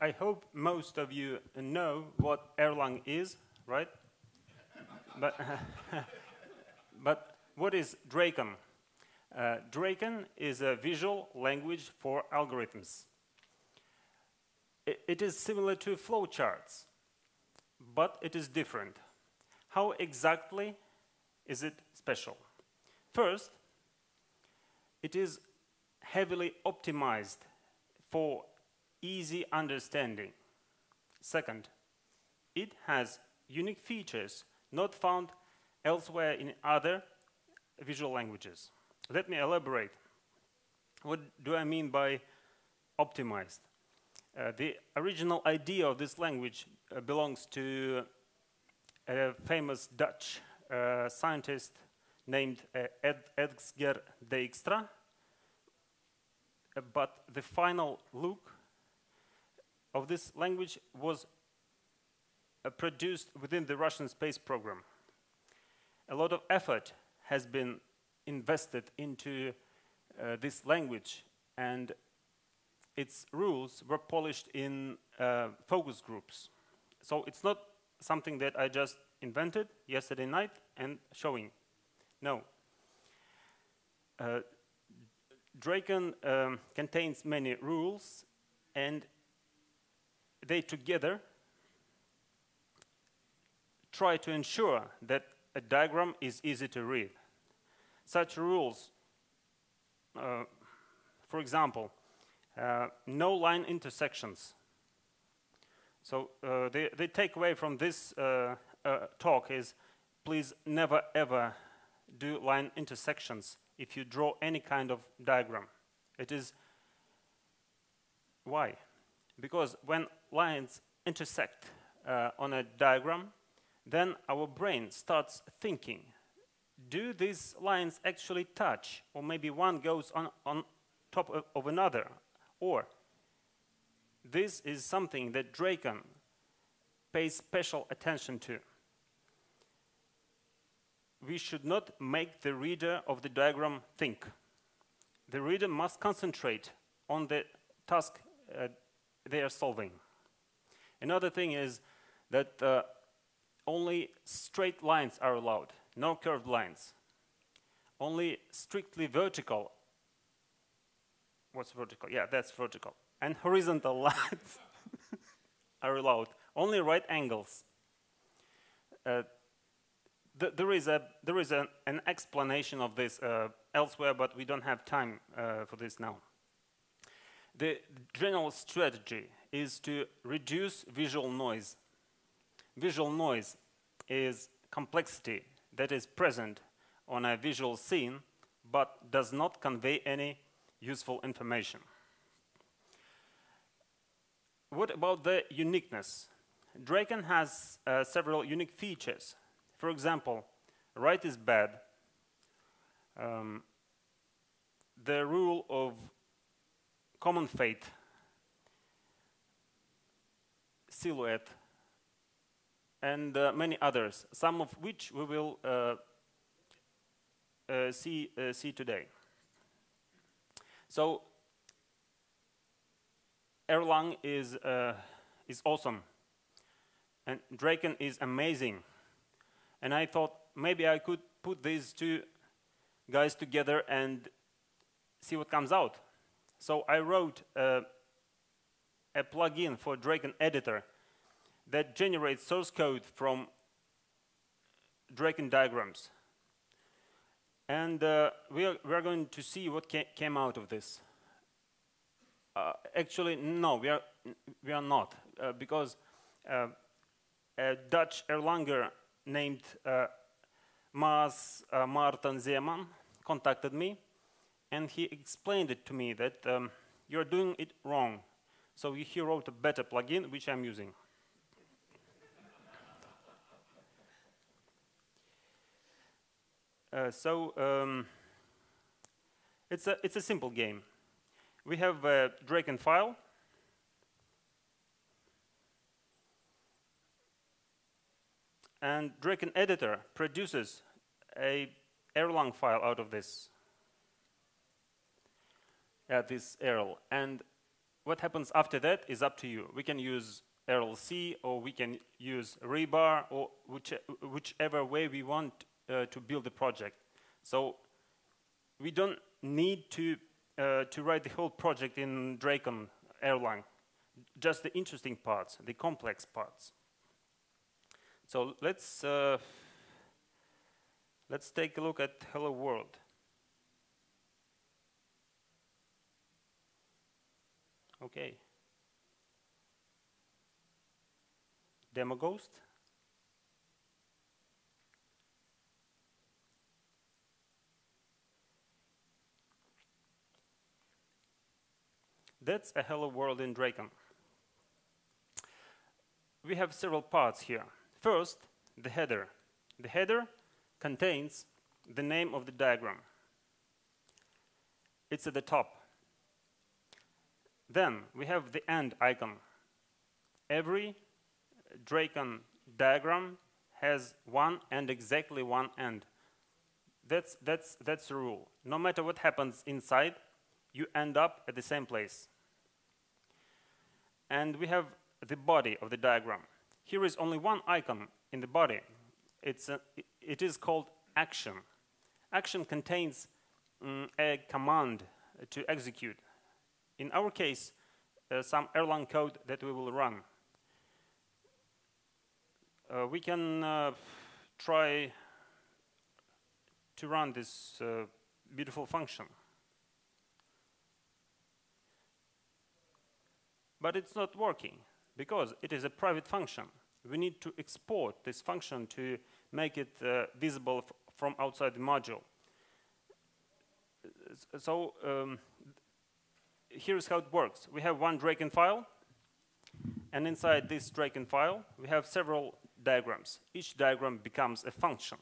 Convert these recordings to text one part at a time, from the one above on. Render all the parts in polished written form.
I hope most of you know what Erlang is, right? But what is DRAKON? DRAKON is a visual language for algorithms. It is similar to flowcharts, but it is different. How exactly is it special? First, it is heavily optimized for easy understanding. Second, it has unique features not found elsewhere in other visual languages. Let me elaborate. What do I mean by optimized? The original idea of this language belongs to a famous Dutch scientist named Edsger Dijkstra, but the final look of this language was produced within the Russian space program. A lot of effort has been invested into this language, and its rules were polished in focus groups. So it's not something that I just invented yesterday night and showing. No. DRAKON contains many rules, and they together try to ensure that a diagram is easy to read. Such rules, for example, no line intersections. So the takeaway from this talk is, please never ever do line intersections if you draw any kind of diagram. It is why? Because when lines intersect on a diagram, then our brain starts thinking, do these lines actually touch? Or maybe one goes on top of another. Or this is something that DRAKON pays special attention to. We should not make the reader of the diagram think. The reader must concentrate on the task they are solving. Another thing is that only straight lines are allowed, no curved lines. Only strictly vertical. What's vertical? Yeah, that's vertical. And horizontal lines are allowed. Only right angles. There is an explanation of this elsewhere, but we don't have time for this now. The general strategy is to reduce visual noise. Visual noise is complexity that is present on a visual scene but does not convey any useful information. What about the uniqueness? DRAKON has several unique features. For example, right is bad. The rule of common fate, silhouette, and many others, some of which we will see today. So Erlang is awesome, and DRAKON is amazing. And I thought maybe I could put these two guys together and see what comes out. So I wrote a plugin for DRAKON Editor that generates source code from DRAKON diagrams. And we are going to see what came out of this. Actually, no, we are not, because a Dutch Erlanger named Martin Zeeman contacted me, and he explained it to me that you're doing it wrong. So he wrote a better plugin, which I'm using. It's a simple game. We have a DRAKON file. And DRAKON Editor produces a Erlang file out of this, this Erl. And What happens after that is up to you. We can use RLC, or we can use rebar, or whichever way we want to build the project. So we don't need to write the whole project in Drakon Erlang, just the interesting parts, the complex parts. So let's take a look at Hello World. Okay. Demo Ghost. That's a Hello World in Drakon. We have several parts here. First, the header. The header contains the name of the diagram. It's at the top. Then we have the end icon. Every Drakon diagram has one and exactly one end. That's the rule. No matter what happens inside, you end up at the same place. And we have the body of the diagram. Here is only one icon in the body. It is called action. Action contains a command to execute. In our case, some Erlang code that we will run. We can try to run this beautiful function. But it's not working because it is a private function. We need to export this function to make it visible from outside the module. So here's how it works. We have one Drakon file, and inside this Drakon file, we have several diagrams. Each diagram becomes a function.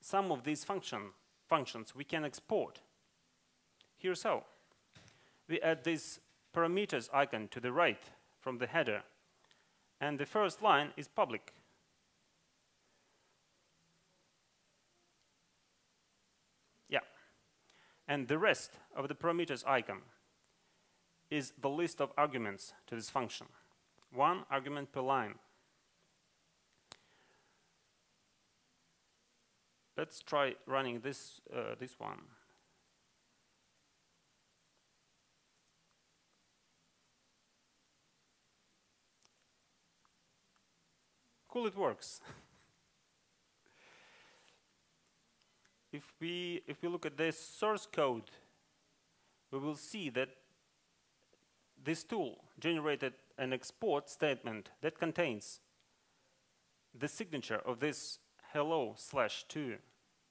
Some of these functions we can export. Here's how. We add this parameters icon to the right from the header, and the first line is public. Yeah. And the rest of the parameters icon is the list of arguments to this function. One argument per line. Let's try running this, this one. Cool, it works. If we look at the source code, we will see that this tool generated an export statement that contains the signature of this hello/to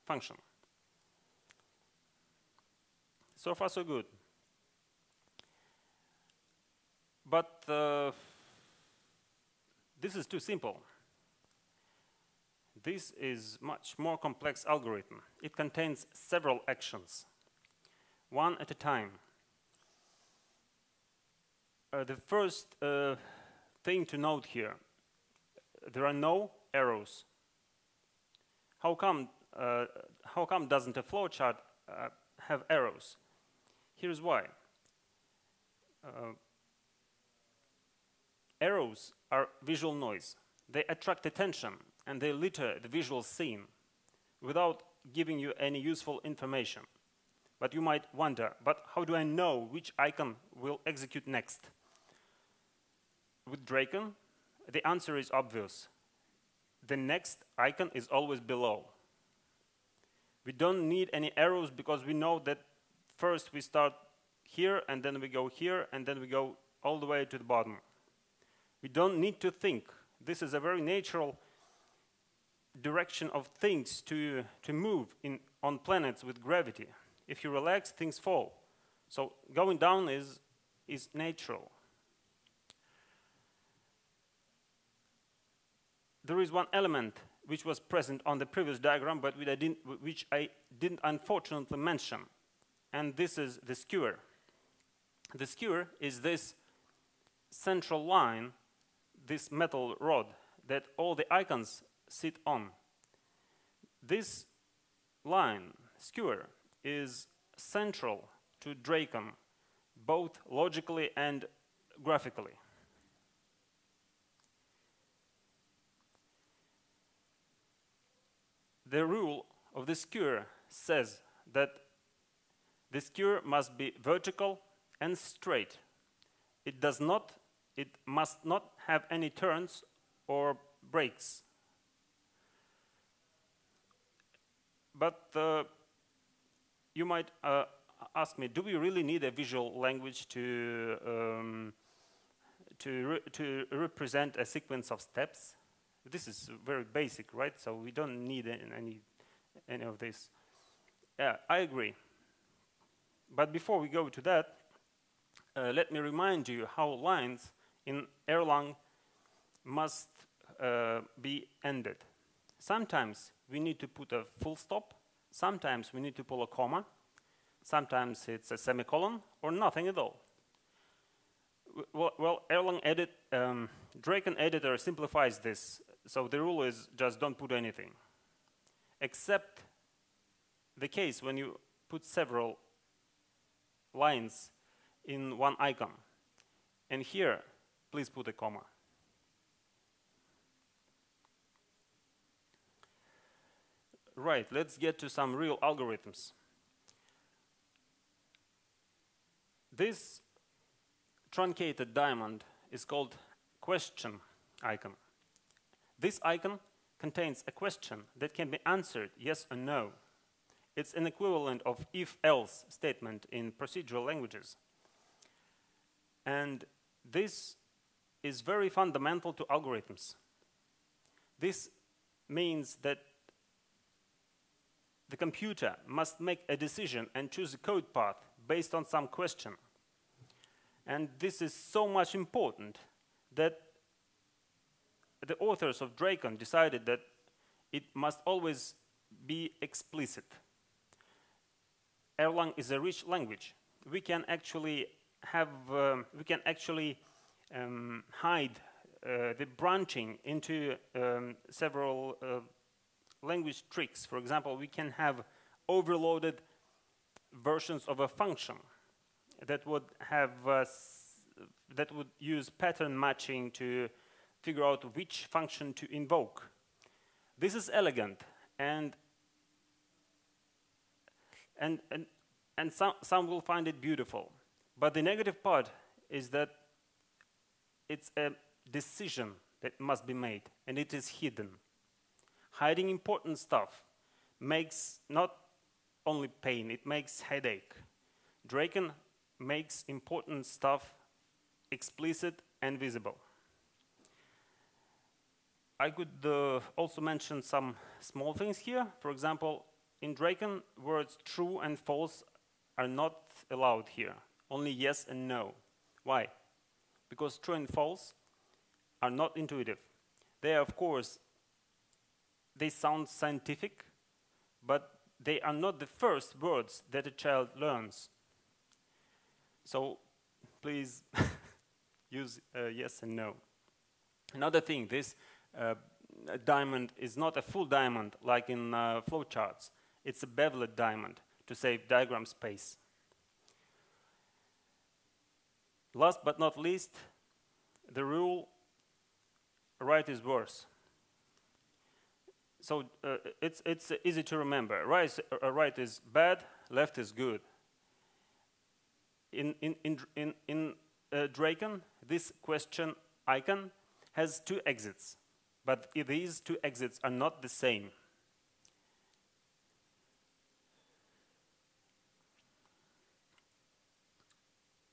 function. So far, so good. But this is too simple. This is much more complex algorithm. It contains several actions, one at a time. The first thing to note here, there are no arrows. How come doesn't a flowchart have arrows? Here's why. Arrows are visual noise. They attract attention and they litter the visual scene without giving you any useful information. But you might wonder, but how do I know which icon will execute next? With Drakon, the answer is obvious. The next icon is always below. We don't need any arrows because we know that first we start here, and then we go here, and then we go all the way to the bottom. We don't need to think. This is a very natural direction of things to move on planets with gravity. If you relax, things fall. So going down is natural. There is one element which was present on the previous diagram, but which I didn't unfortunately mention, and this is the skewer. The skewer is this central line, this metal rod that all the icons sit on. This line, skewer, is central to Drakon, both logically and graphically. The rule of the skewer says that the skewer must be vertical and straight. It must not have any turns or breaks. But you might ask me, do we really need a visual language to represent a sequence of steps? This is very basic, right? So we don't need any of this. Yeah, I agree. But before we go to that, let me remind you how lines in Erlang must be ended. Sometimes we need to put a full stop, sometimes we need to pull a comma, sometimes it's a semicolon or nothing at all. Well, Erlang DRAKON Editor simplifies this, so the rule is just don't put anything. Except the case when you put several lines in one icon. And here, please put a comma. Right, let's get to some real algorithms. This truncated diamond is called question icon. This icon contains a question that can be answered yes or no. It's an equivalent of if-else statement in procedural languages. And this is very fundamental to algorithms. This means that the computer must make a decision and choose a code path based on some question. And this is so much important that the authors of DRAKON decided that it must always be explicit. Erlang is a rich language. We can actually hide the branching into several language tricks. For example, we can have overloaded versions of a function that would have that would use pattern matching to figure out which function to invoke. This is elegant and some will find it beautiful. But the negative part is that it's a decision that must be made, and it is hidden. Hiding important stuff makes not only pain, it makes headache. DRAKON makes important stuff explicit and visible. I could also mention some small things here. For example, in DRAKON, words true and false are not allowed here. Only yes and no. Why? Because true and false are not intuitive. They are, of course, they sound scientific, but they are not the first words that a child learns. So please use yes and no. Another thing, this diamond is not a full diamond like in flowcharts. It's a beveled diamond to save diagram space. Last but not least, the rule, right is worse. So it's easy to remember. Right is bad, left is good. In DRAKON, this question icon has two exits, but these two exits are not the same.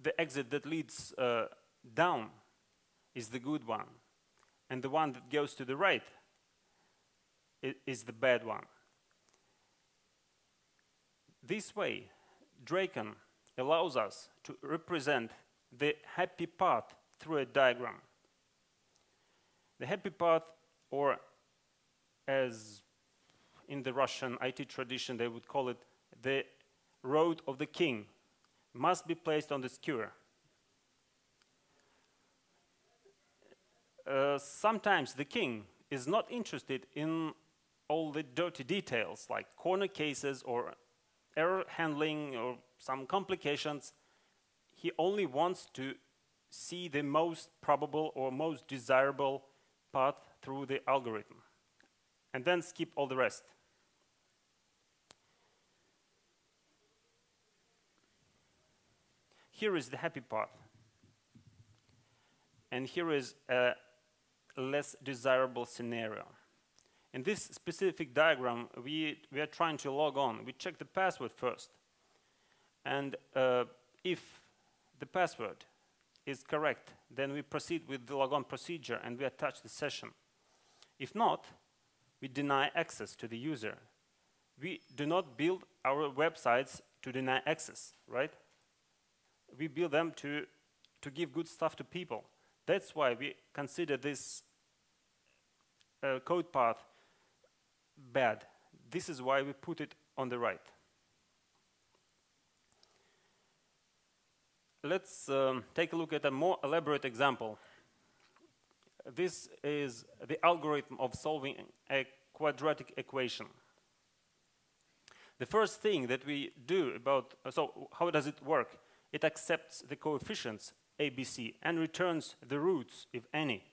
The exit that leads down is the good one, and the one that goes to the right is the bad one. This way, DRAKON allows us to represent the happy path through a diagram. The happy path, or as in the Russian IT tradition they would call it, the road of the king, must be placed on the skewer. Sometimes the king is not interested in all the dirty details like corner cases or error handling or some complications. he only wants to see the most probable or most desirable path through the algorithm, and then skip all the rest. Here is the happy path, and here is a less desirable scenario. In this specific diagram, we are trying to log on. We check the password first, and if the password is correct, then we proceed with the logon procedure and we attach the session. If not, we deny access to the user. We do not build our websites to deny access, right? We build them to give good stuff to people. That's why we consider this code path bad. This is why we put it on the right. Let's take a look at a more elaborate example. This is the algorithm of solving a quadratic equation. The first thing that we do about, so how does it work? It accepts the coefficients a, b, c and returns the roots, if any.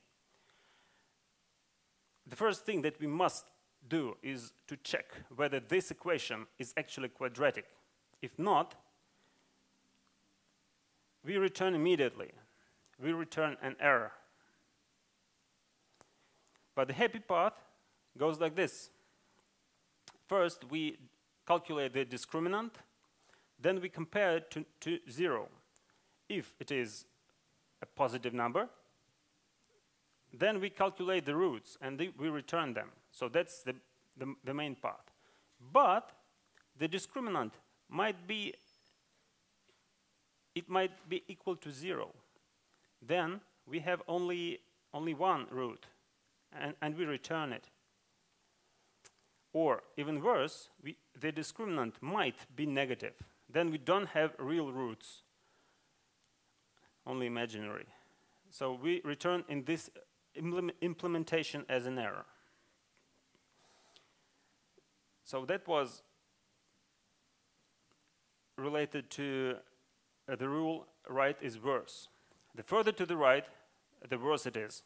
The first thing that we must do is to check whether this equation is actually quadratic. If not, we return immediately. We return an error. But the happy path goes like this. First, we calculate the discriminant. Then we compare it to 0. If it is a positive number, then we calculate the roots and we return them. So that's the main path. But the discriminant might be equal to 0. Then we have only one root, and we return it. Or even worse, the discriminant might be negative. Then we don't have real roots, only imaginary. So we return in this implementation as an error. So that was related to the rule right is worse. The further to the right, the worse it is.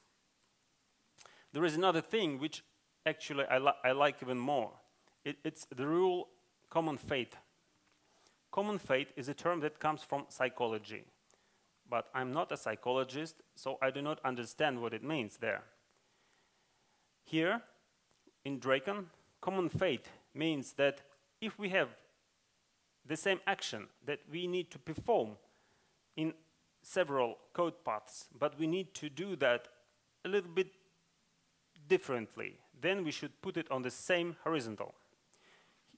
There is another thing which actually I like even more. It's the rule common fate. Common fate is a term that comes from psychology. But I'm not a psychologist, so I do not understand what it means there. Here, in DRAKON, common fate means that if we have the same action that we need to perform in several code paths, but we need to do that a little bit differently, then we should put it on the same horizontal.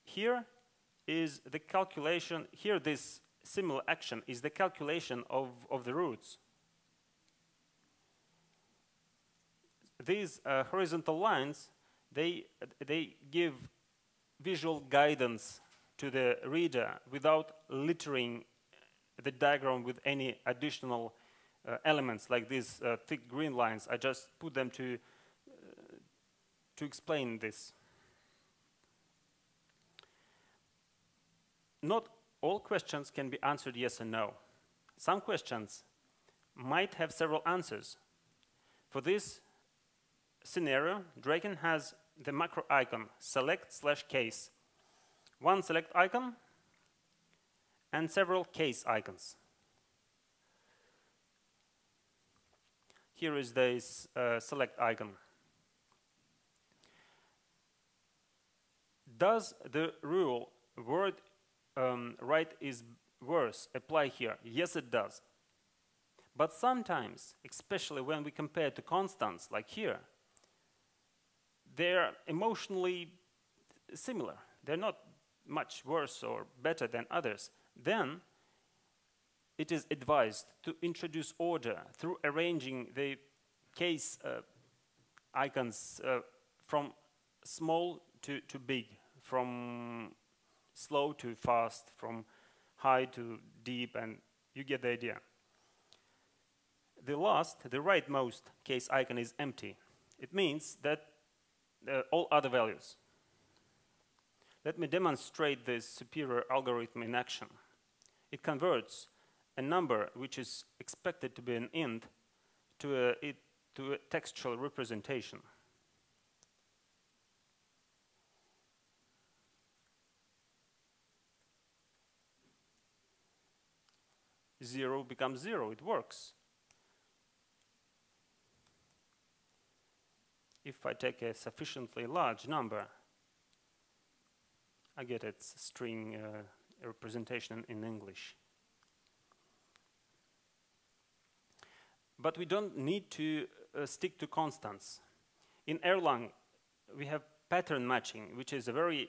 Here is the calculation, here this similar action is the calculation of the roots. These horizontal lines, they give visual guidance to the reader without littering the diagram with any additional elements like these thick green lines. I just put them to explain this. Not all questions can be answered yes or no. Some questions might have several answers. For this scenario, DRAKON has the macro icon select/case. One select icon and several case icons. Here is this select icon. Does the rule word right is worse apply here? Yes, it does. But sometimes, especially when we compare to constants like here, they are emotionally similar. They're not much worse or better than others, then it is advised to introduce order through arranging the case icons from small to big, from slow to fast, from high to deep, and you get the idea. The last, the rightmost case icon is empty. It means that all other values. Let me demonstrate this superior algorithm in action. It converts a number which is expected to be an int to a textual representation. Zero becomes zero, it works. If I take a sufficiently large number, I get its string representation in English. But we don't need to stick to constants. In Erlang, we have pattern matching, which is a very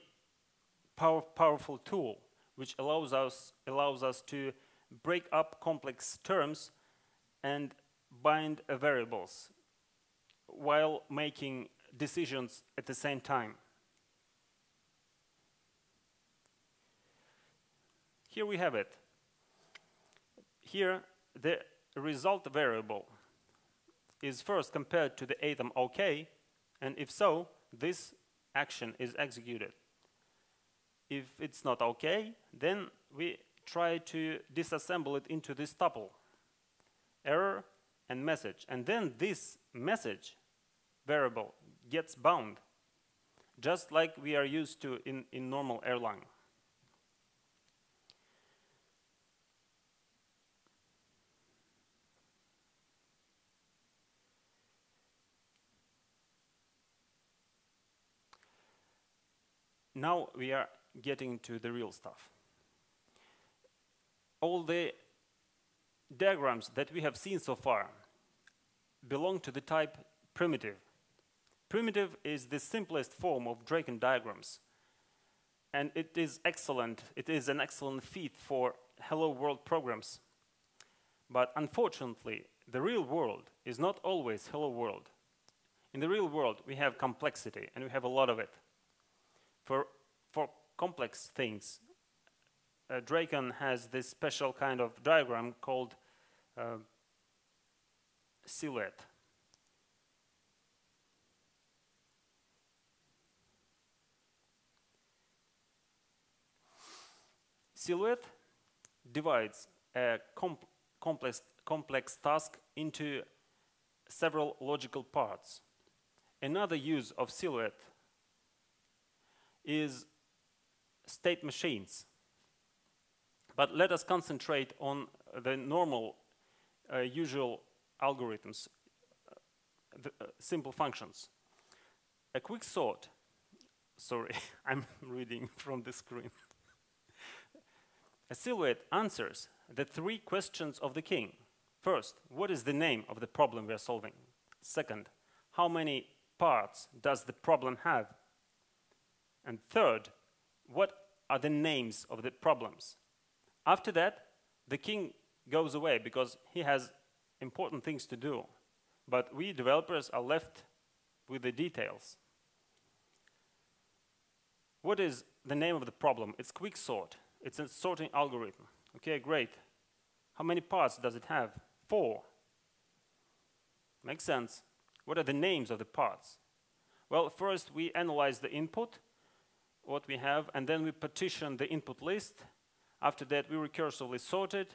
powerful tool, which allows us to break up complex terms and bind variables while making decisions at the same time. Here we have it. Here the result variable is first compared to the item OK, and if so, this action is executed. If it's not OK, then we try to disassemble it into this tuple, error and message. And then this message variable gets bound, just like we are used to in normal Erlang. Now we are getting to the real stuff. All the diagrams that we have seen so far belong to the type primitive. Primitive is the simplest form of Drakon diagrams, and it is excellent. It is an excellent feat for hello world programs. But unfortunately, the real world is not always hello world. In the real world, we have complexity, and we have a lot of it. For complex things, Drakon has this special kind of diagram called silhouette. Silhouette divides a complex task into several logical parts. Another use of silhouette is state machines. But let us concentrate on the normal, usual algorithms, simple functions. A quick sort, sorry, I'm reading from the screen. A silhouette answers the three questions of the king. First, what is the name of the problem we are solving? Second, how many parts does the problem have? And third, what are the names of the problems? After that, the king goes away because he has important things to do. But we developers are left with the details. What is the name of the problem? It's quicksort. It's a sorting algorithm. Okay, great. How many parts does it have? 4. Makes sense. What are the names of the parts? Well, first we analyze the input, what we have, and then we partition the input list. After that, we recursively sort it,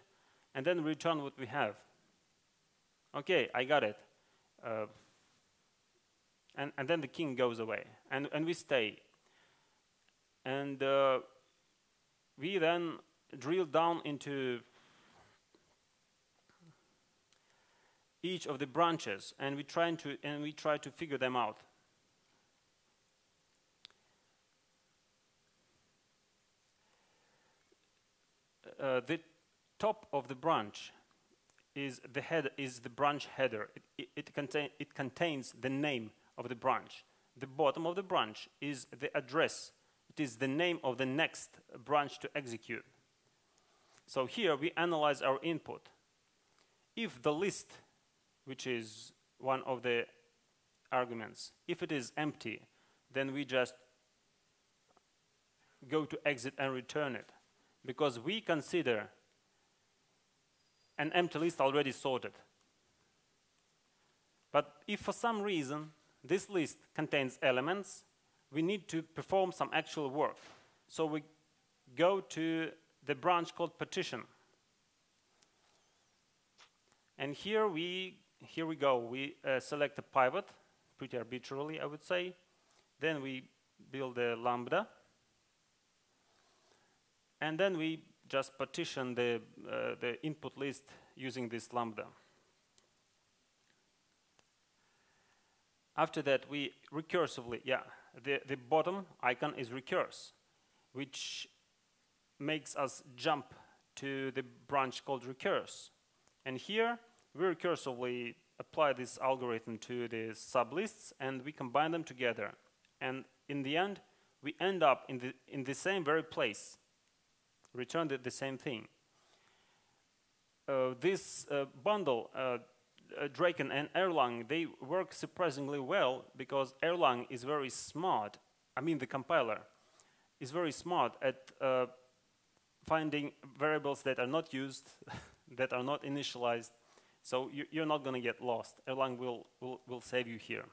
and then return what we have. Okay, I got it. And then the king goes away, and we stay. And we then drill down into each of the branches, and we try to figure them out. The top of the branch is the head, is the branch header. It contains the name of the branch. The bottom of the branch is the address. It is the name of the next branch to execute. So here we analyze our input. If the list, which is one of the arguments, if it is empty, then we just go to exit and return it, because we consider an empty list already sorted. But if for some reason this list contains elements, we need to perform some actual work. So we go to the branch called partition. And here we go. We select a pivot, pretty arbitrarily, I would say. Then we build a lambda. And then we just partition the input list using this lambda. After that, we recursively, the bottom icon is recurse, which makes us jump to the branch called recurse. And here, we recursively apply this algorithm to the sublists, and we combine them together. And in the end, we end up in the same very place, return the same thing. This bundle, Drakon and Erlang, they work surprisingly well because Erlang is very smart. I mean, the compiler is very smart at finding variables that are not used, that are not initialized. So you're not going to get lost. Erlang will save you here.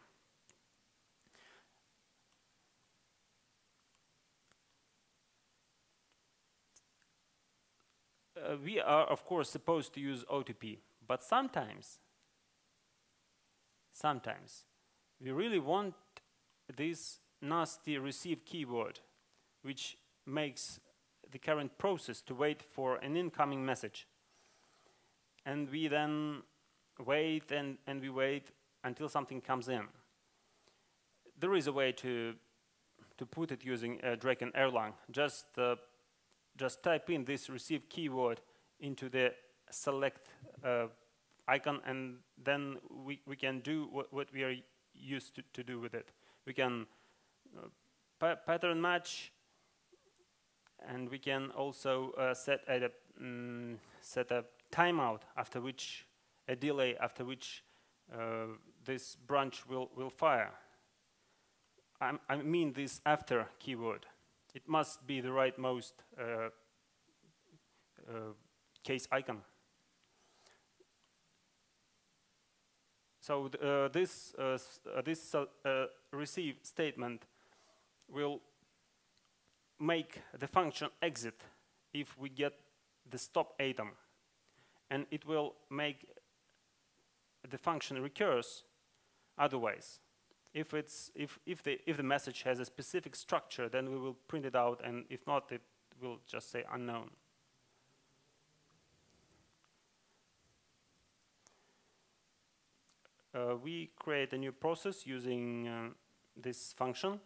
We are, of course, supposed to use OTP, but sometimes we really want this nasty receive keyword, which makes the current process to wait for an incoming message. And we then wait and we wait until something comes in. There is a way to put it using Drakon Erlang. Just type in this receive keyword into the select icon, and then we can do what we are used to do with it. We can pattern match, and we can also set a timeout after which, a delay after which this branch will fire. I mean this after keyword. It must be the rightmost case icon. So this receive statement will make the function exit if we get the stop atom. And it will make the function recurse otherwise. If the message has a specific structure, then we will print it out, and if not, it will just say unknown. We create a new process using this function.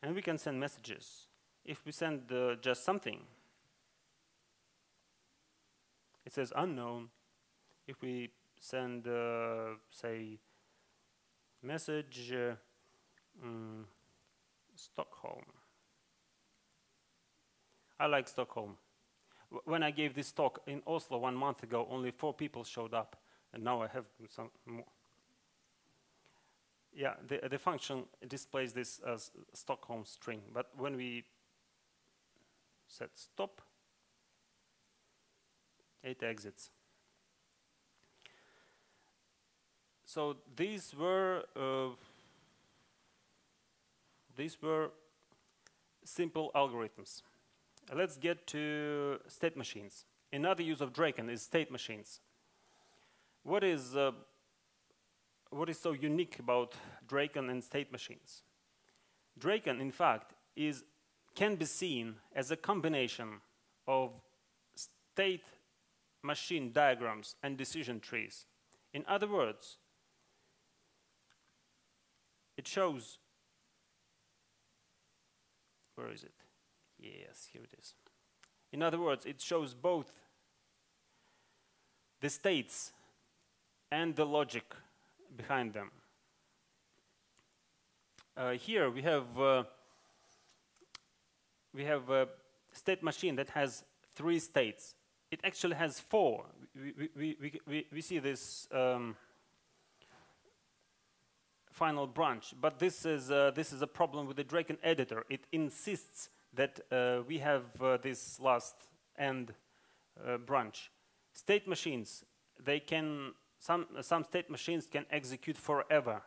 And we can send messages. If we send just something, it says unknown. If we send, say, message Stockholm. I like Stockholm. When I gave this talk in Oslo 1 month ago, only 4 people showed up, and now I have some more. Yeah, the function displays this as Stockholm string, but when we set stop, it exits. So these were simple algorithms. Let's get to state machines. Another use of Drakon is state machines. What is so unique about Drakon and state machines? Drakon, in fact, can be seen as a combination of state machine diagrams and decision trees. In other words, it shows, where is it? Yes, here it is. In other words, it shows both the states and the logic behind them. Here we have a state machine that has 3 states. It actually has 4. We see this final branch, but this is a problem with the Drakon editor. It insists that we have this last end branch. State machines, they can. Some state machines can execute forever,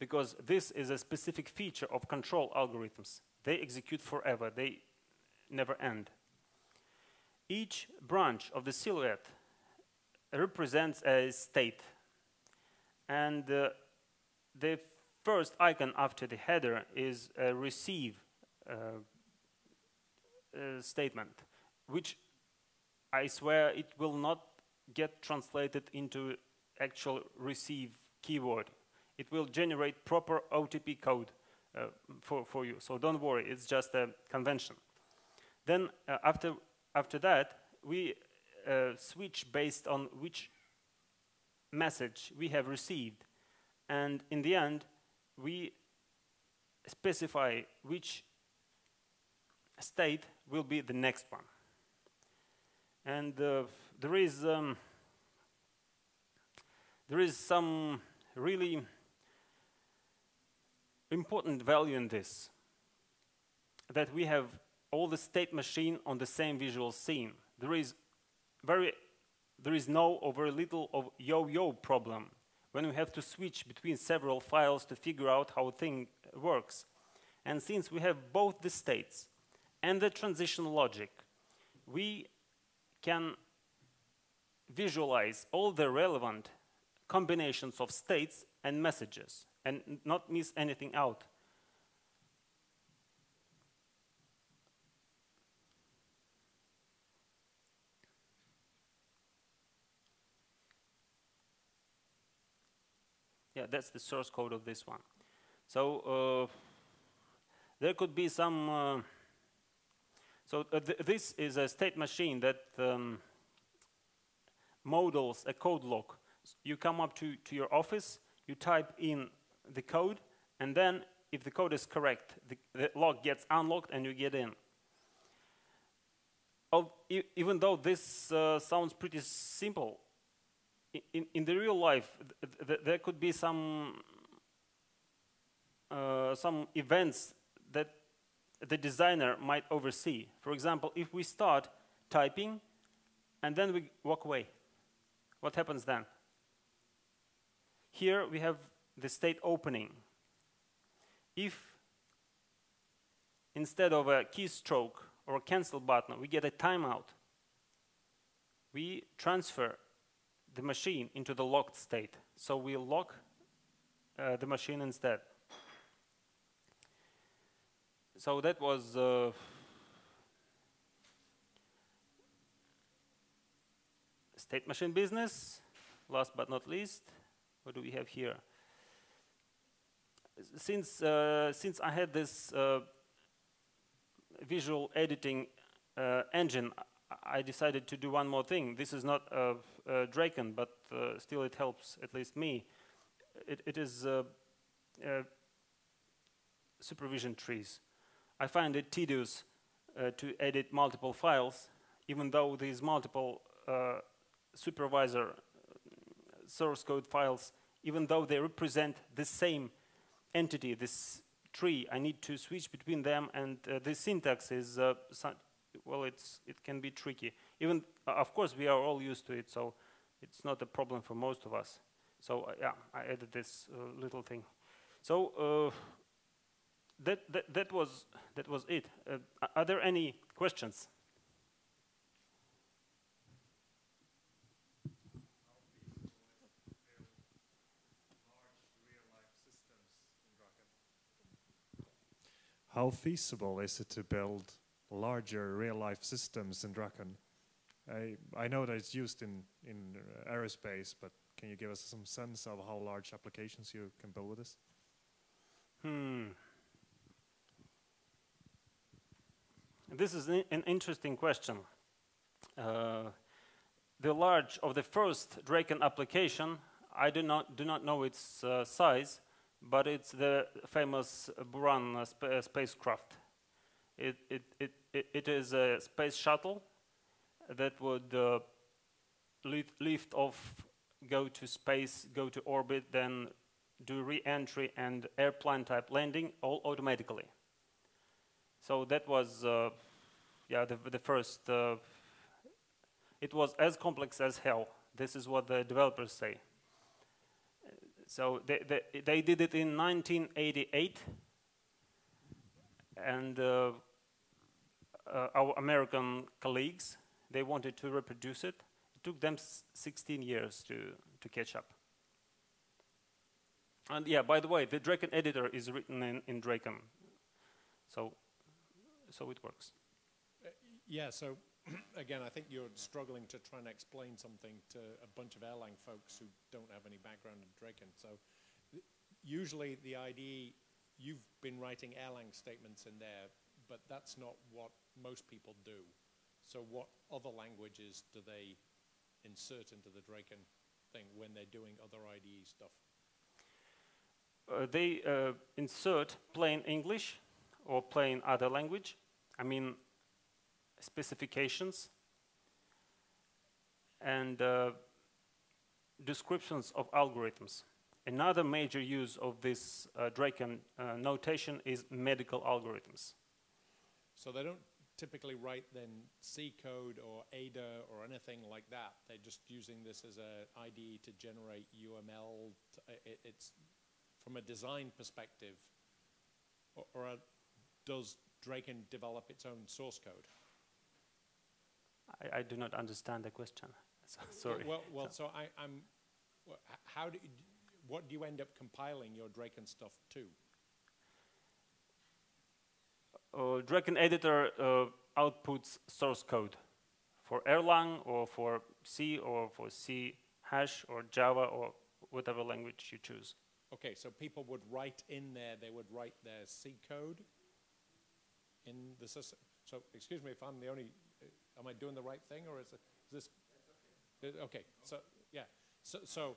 because this is a specific feature of control algorithms. They execute forever. They never end. Each branch of the silhouette represents a state, and the first icon after the header is a receive statement, which I swear it will not get translated into actual receive keyword. It will generate proper OTP code for you, so don't worry, it's just a convention. Then after that, we switch based on which message we have received, and in the end, we specify which state will be the next one. And there is some really important value in this, that we have all the state machine on the same visual scene. There is no or very little of yo-yo problem when we have to switch between several files to figure out how a thing works. And since we have both the states and the transition logic, we can visualize all the relevant combinations of states and messages and not miss anything out. Yeah, that's the source code of this one. So there could be some... this is a state machine that models a code log. You come up to your office, you type in the code, and then if the code is correct, the log gets unlocked and you get in. Even though this sounds pretty simple, in the real life, there could be some events that the designer might oversee. For example, if we start typing and then we walk away, what happens then? Here we have the state opening. If instead of a keystroke or a cancel button, we get a timeout, we transfer the machine into the locked state. So we lock the machine instead. So that was state machine business. Last but not least, what do we have here? Since I had this visual editing engine, I decided to do one more thing. This is not DRAKON, but still it helps at least me. It is supervision trees. I find it tedious to edit multiple files, even though these multiple supervisor source code files, even though they represent the same entity, this tree, I need to switch between them, and the syntax is well, it can be tricky. Even of course we are all used to it, so it's not a problem for most of us. So yeah, I added this little thing. So that was it. Are there any questions? How feasible is it to build larger real-life systems in Drakon? I know that it's used in aerospace, but can you give us some sense of how large applications you can build with this? This is an interesting question. The large of the first DRAKON application, I do not know its size, but it's the famous Buran spacecraft. It is a space shuttle that would lift off, go to space, go to orbit, then do re-entry and airplane type landing, all automatically. So that was, yeah, the first. It was as complex as hell. This is what the developers say. So they did it in 1988, and our American colleagues, they wanted to reproduce it. It took them 16 years to catch up. And yeah, by the way, the DRAKON editor is written in Drakon, so it works. Yeah, so again, I think you're struggling to try and explain something to a bunch of Erlang folks who don't have any background in Drakon. So usually the IDE, you've been writing Erlang statements in there, but that's not what most people do. So what other languages do they insert into the Drakon thing when they're doing other IDE stuff? They insert plain English or plain other language. I mean, specifications and descriptions of algorithms. Another major use of this Drakon notation is medical algorithms. So they don't typically write then C code or Ada or anything like that. They're just using this as an IDE to generate UML. It's from a design perspective, or does Drakon develop its own source code? I do not understand the question. So, sorry. What do you end up compiling your Drakon stuff to? Drakon editor outputs source code for Erlang or for C or for C# or Java or whatever language you choose. Okay, so people would write in there, they would write their C code in the system. So, excuse me if I'm the only, am I doing the right thing, or is this? Okay, so, yeah. So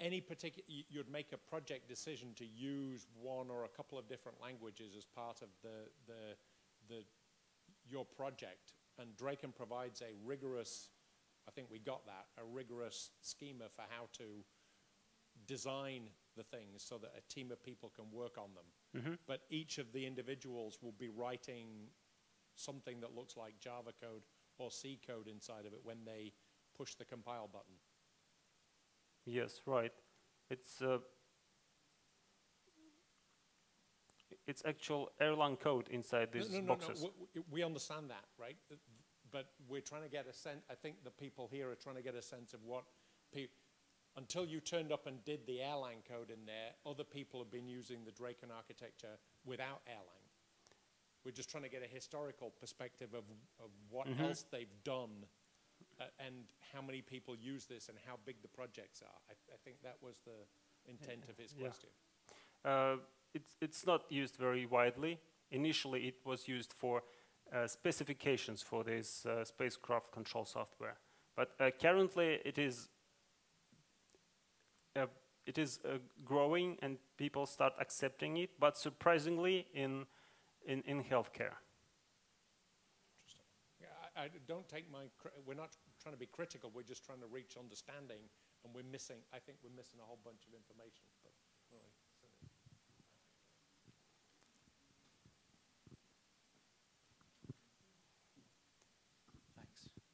any particular, you'd make a project decision to use one or a couple of different languages as part of your project, and Drakon provides a rigorous, I think we got that, a rigorous schema for how to design the things so that a team of people can work on them. Mm-hmm. But each of the individuals will be writing something that looks like Java code or C code inside of it when they push the compile button. Yes, right. It's actual Erlang code inside these boxes. We understand that, right? But we're trying to get a sense, I think the people here are trying to get a sense of what people, until you turned up and did the Erlang code in there, other people have been using the Drakon architecture without Erlang. We're just trying to get a historical perspective of what mm-hmm. else they've done and how many people use this and how big the projects are. I think that was the intent of his question. It's not used very widely. Initially, it was used for specifications for this spacecraft control software. But currently, it is growing and people start accepting it, but surprisingly in healthcare. Interesting. Yeah, I don't take my, we're not trying to be critical, we're just trying to reach understanding, and we're missing, I think we're missing a whole bunch of information. But really.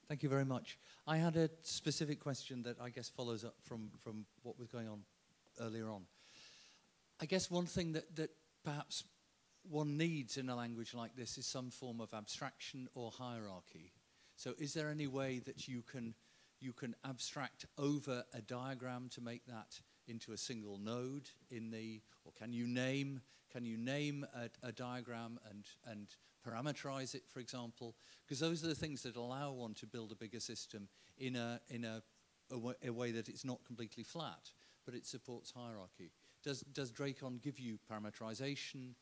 Thank you very much. I had a specific question that I guess follows up from what was going on earlier on. I guess one thing that perhaps one needs in a language like this is some form of abstraction or hierarchy. So is there any way that you can abstract over a diagram to make that into a single node in the, or can you name a diagram and parameterize it, for example? Because those are the things that allow one to build a bigger system in a way that it's not completely flat, but it supports hierarchy. Does Drakon give you parameterization,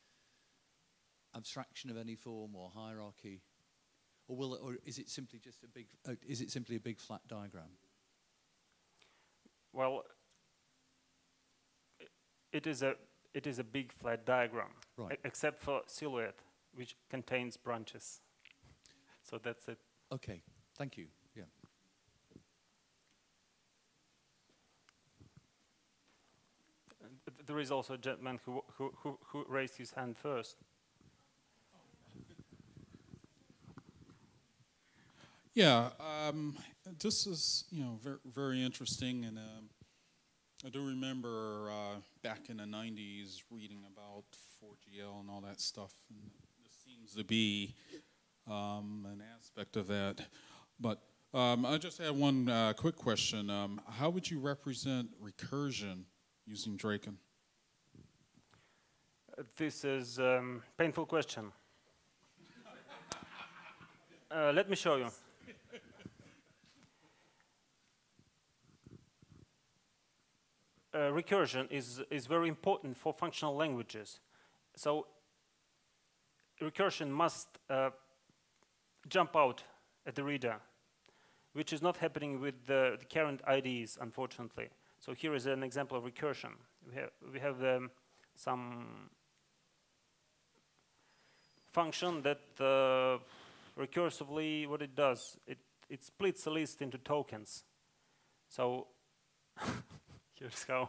abstraction of any form, or hierarchy, or is it simply just a big? Is it simply a big flat diagram? Well, it is a big flat diagram, right, except for silhouette, which contains branches. So that's it. Okay, thank you. Yeah. There is also a gentleman who raised his hand first. Yeah, this is, you know, very interesting, and I do remember back in the 90s reading about 4GL and all that stuff, and this seems to be an aspect of that. But I just had one quick question. How would you represent recursion using Drakon? This is a painful question. Let me show you. Recursion is very important for functional languages. So recursion must jump out at the reader, which is not happening with the current IDEs, unfortunately. So here is an example of recursion. We have some function that recursively, what it does, it splits a list into tokens. So here's how.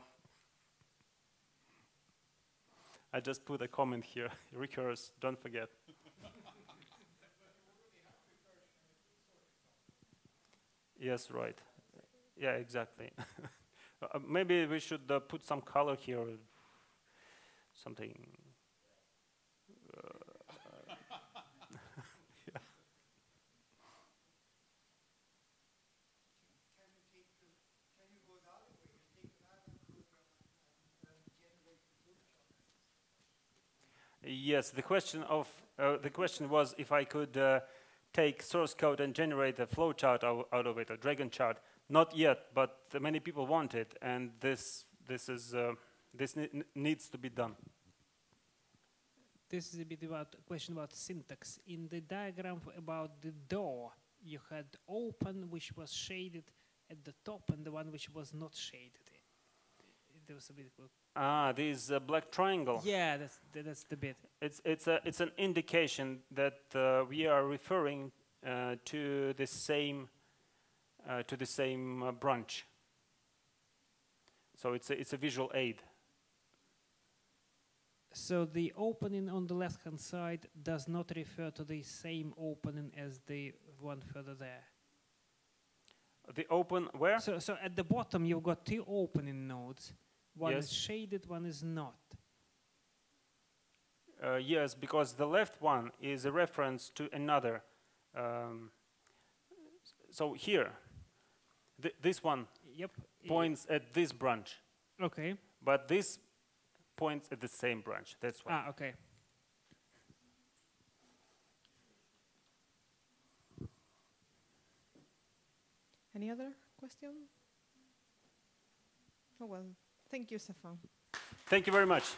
I just put a comment here. Recurse, don't forget. Yes, right. Yeah, exactly. Maybe we should put some color here, something. Yeah. Yes, the question was if I could take source code and generate a flow chart out of it, a Drakon chart. Not yet, but many people want it, and this needs to be done. This is a bit about a question about syntax. In the diagram about the door, you had open, which was shaded at the top, and the one which was not shaded. There was a bit. Ah, this black triangle. Yeah, that's the bit. It's an indication that we are referring to the same branch. So it's a visual aid. So the opening on the left-hand side does not refer to the same opening as the one further there. The open where? So at the bottom you've got two opening nodes. One yes. is shaded, one is not. Yes, because the left one is a reference to another. So here, this one yep. points at this branch. Okay. But this points at the same branch. That's why. Ah, okay. Any other question? Oh well. Thank you, Stefan. Thank you very much.